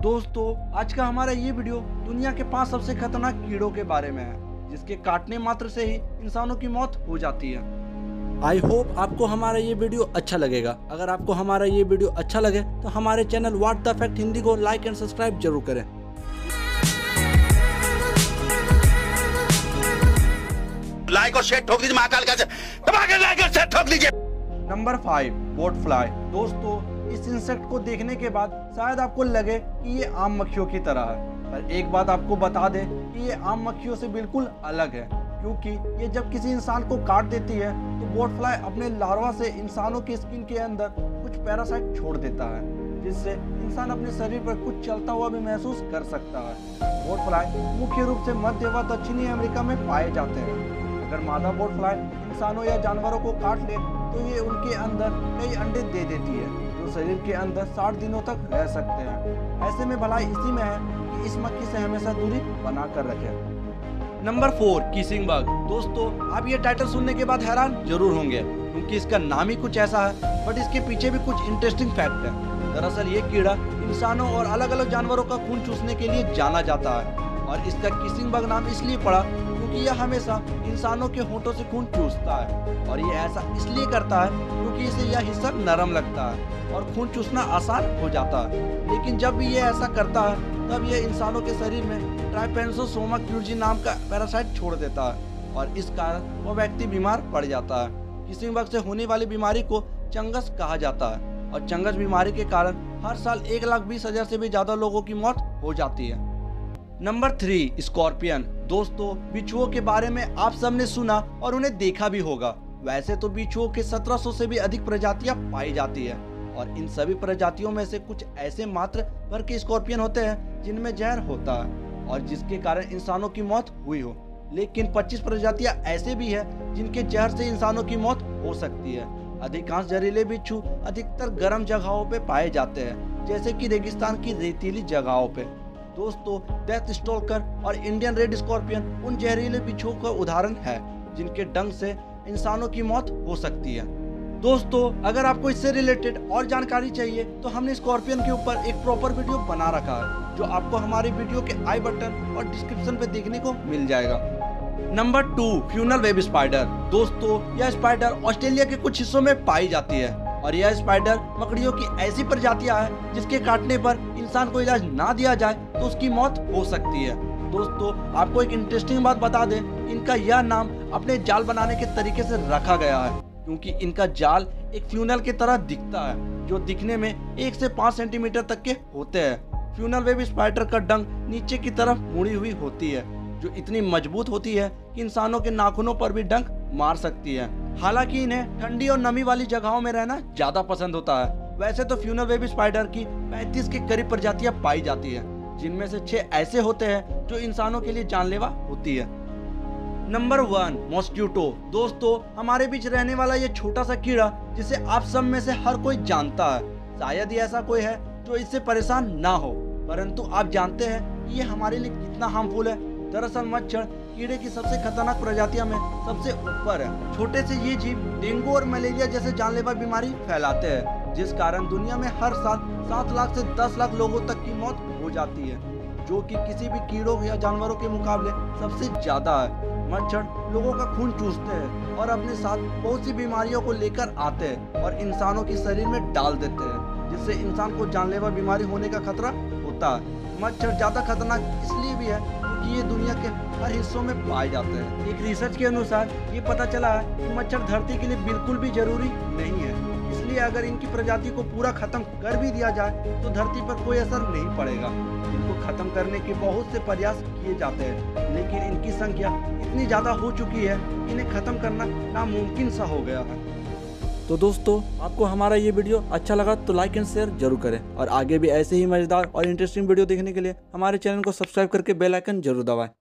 दोस्तों आज का हमारा ये वीडियो दुनिया के 5 सबसे खतरनाक कीड़ों के बारे में है, जिसके काटने मात्र से ही इंसानों की मौत हो जाती है। आई होप आपको हमारा ये वीडियो अच्छा लगेगा। अगर आपको हमारा ये वीडियो अच्छा लगे तो हमारे channel what the fact Hindi को लाइक एंड सब्सक्राइब जरूर करें। लाइक और शेयर ठोक दीजिए, महाकाल का लाइक और शेयर ठोक दीजिए। Number 5 botfly. दोस्तों इस इंसेक्ट को देखने के बाद शायद आपको लगे कि ये आम मक्खियों की तरह है, पर एक बात आपको बता दें कि ये आम मक्खियों से बिल्कुल अलग है, क्योंकि ये जब किसी इंसान को काट देती है तो बोटफ्लाई अपने लार्वा से इंसानों की स्किन के अंदर कुछ पैरासाइट छोड़ देता है, जिससे इंसान अपने शरीर पर कुछ चलता हुआ भी महसूस कर सकता है। बोटफ्लाई मुख्य रूप से मध्य व दक्षिणी अमेरिका में पाए जाते हैं। अगर मादा बोटफ्लाई इंसानों या जानवरों को काट ले तो ये उनके अंदर कई अंडे दे देती है, शरीर के अंदर 60 दिनों तक रह सकते हैं। ऐसे में भलाई इसी में है कि इस मक्खी से हमेशा दूरी बना कर रखें। Number 4 kissing bug. दोस्तों आप ये टाइटल सुनने के बाद हैरान जरूर होंगे, क्योंकि इसका नाम ही कुछ ऐसा है, बट इसके पीछे भी कुछ इंटरेस्टिंग फैक्ट है। दरअसल ये कीड़ा इंसानों और अलग अलग जानवरों का खून चूसने के लिए जाना जाता है, और इसका किसिंग बग नाम इसलिए पड़ा क्योंकि यह हमेशा इंसानों के होंठों से खून चूसता है। और ये ऐसा इसलिए करता है क्योंकि इसे यह हिस्सा नरम लगता है और खून चूसना आसान हो जाता है। लेकिन जब भी ये ऐसा करता है तब ये इंसानों के शरीर में ट्राइपेनोसोमा क्रूजी नाम का पैरासाइट छोड़ देता है, और इस कारण वो व्यक्ति बीमार पड़ जाता है। किसिंग बग से होने वाली बीमारी को चंगस कहा जाता है, और चंगस बीमारी के कारण हर साल 1,20,000 से भी ज्यादा लोगों की मौत हो जाती है। Number 3 scorpion. दोस्तों बिच्छुओं के बारे में आप सबने सुना और उन्हें देखा भी होगा। वैसे तो बिच्छुओं के 1700 से भी अधिक प्रजातियां पाई जाती है, और इन सभी प्रजातियों में से कुछ ऐसे मात्र भर के स्कॉर्पियन होते हैं जिनमें जहर होता है और जिसके कारण इंसानों की मौत हुई हो। लेकिन 25 प्रजातियां ऐसे भी हैं जिनके जहर से इंसानों की मौत हो सकती है। अधिकांश जहरीले बिच्छू अधिकतर गर्म जगहों पर पाए जाते हैं, जैसे कि रेगिस्तान की रेतीली जगहों पर। दोस्तों डेथ स्टॉकर और इंडियन रेड स्कॉर्पियन उन जहरीले बिच्छुओं का उदाहरण है जिनके डंक से इंसानों की मौत हो सकती है। दोस्तों अगर आपको इससे रिलेटेड और जानकारी चाहिए तो हमने स्कॉर्पियन के ऊपर एक प्रॉपर वीडियो बना रखा है, जो आपको हमारे वीडियो के आई बटन और डिस्क्रिप्शन पे देखने को मिल जाएगा। Number 2 funnel web spider. दोस्तों यह स्पाइडर ऑस्ट्रेलिया के कुछ हिस्सों में पाई जाती है, और यह स्पाइडर मकड़ियों की ऐसी प्रजातियां है जिसके काटने पर इंसान को इलाज ना दिया जाए तो उसकी मौत हो सकती है। दोस्तों आपको एक इंटरेस्टिंग बात बता दें, इनका यह नाम अपने जाल बनाने के तरीके से रखा गया है, क्योंकि इनका जाल एक फ्यूनल की तरह दिखता है, जो दिखने में 1 से 5 सेंटीमीटर तक के होते हैं। फ्यूनल वेब स्पाइडर का डंक नीचे की तरफ मुड़ी हुई होती है, जो इतनी मजबूत होती है कि इंसानों के नाखूनों पर भी डंक मार सकती है। हालांकि इन्हें ठंडी और नमी वाली जगहों में रहना ज्यादा पसंद होता है। वैसे तो फ्यूनल वेब स्पाइडर की 35 के करीब प्रजातियां पाई जाती हैं, जिनमें से 6 ऐसे होते हैं जो इंसानों के लिए जानलेवा होती है। Number 1 mosquito. दोस्तों हमारे बीच रहने वाला ये छोटा सा कीड़ा जिसे आप सब में से हर कोई जानता है, शायद ही ऐसा कोई है जो इससे परेशान ना हो। परंतु आप जानते हैं ये हमारे लिए कितना हार्मफुल है। दरअसल मच्छर कीड़े की सबसे खतरनाक प्रजातियों में सबसे ऊपर है। छोटे से ये जीव डेंगू और मलेरिया जैसे जानलेवा बीमारी फैलाते हैं, जिस कारण दुनिया में हर साल 7 लाख से 10 लाख लोगों तक की मौत हो जाती है, जो कि किसी भी कीड़ों या जानवरों के मुकाबले सबसे ज्यादा है। मच्छर लोगों का खून चूसते हैं और अपने साथ बहुत सी बीमारियों को लेकर आते हैं और इंसानों के शरीर में डाल देते हैं, जिससे इंसान को जानलेवा बीमारी होने का खतरा होता है। मच्छर ज्यादा खतरनाक इसलिए भी है कि ये दुनिया के हर हिस्सों में पाए जाते हैं। एक रिसर्च के अनुसार ये पता चला है कि मच्छर धरती के लिए बिल्कुल भी जरूरी नहीं है, इसलिए अगर इनकी प्रजाति को पूरा खत्म कर भी दिया जाए तो धरती पर कोई असर नहीं पड़ेगा। इनको खत्म करने के बहुत से प्रयास किए जाते हैं, लेकिन इनकी संख्या इतनी ज्यादा हो चुकी है कि इन्हें खत्म करना नामुमकिन सा हो गया है। तो दोस्तों आपको हमारा ये वीडियो अच्छा लगा तो लाइक एंड शेयर जरूर करें, और आगे भी ऐसे ही मजेदार और इंटरेस्टिंग वीडियो देखने के लिए हमारे चैनल को सब्सक्राइब करके बेल आइकन जरूर दबाएं।